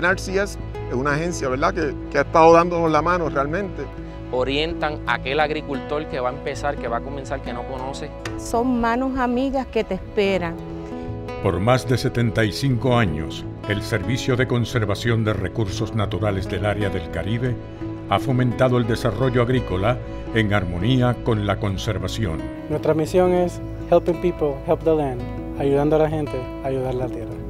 NRCS es una agencia, ¿verdad?, que ha estado dándonos la mano realmente. Orientan a aquel agricultor que va a empezar, que va a comenzar, que no conoce. Son manos amigas que te esperan. Por más de 75 años, el Servicio de Conservación de Recursos Naturales del Área del Caribe ha fomentado el desarrollo agrícola en armonía con la conservación. Nuestra misión es helping people, help the land, ayudando a la gente, ayudar la tierra.